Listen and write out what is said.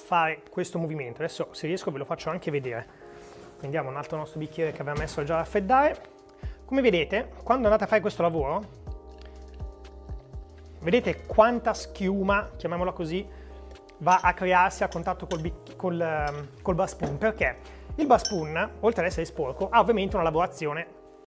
fare questo movimento. Adesso, se riesco, ve lo faccio anche vedere. Prendiamo un altro nostro bicchiere che avevamo messo già a raffreddare. Come vedete, quando andate a fare questo lavoro, vedete quanta schiuma, chiamiamola così, va a crearsi a contatto col bar spoon, perché il bar spoon, oltre ad essere sporco, ha ovviamente una lavorazione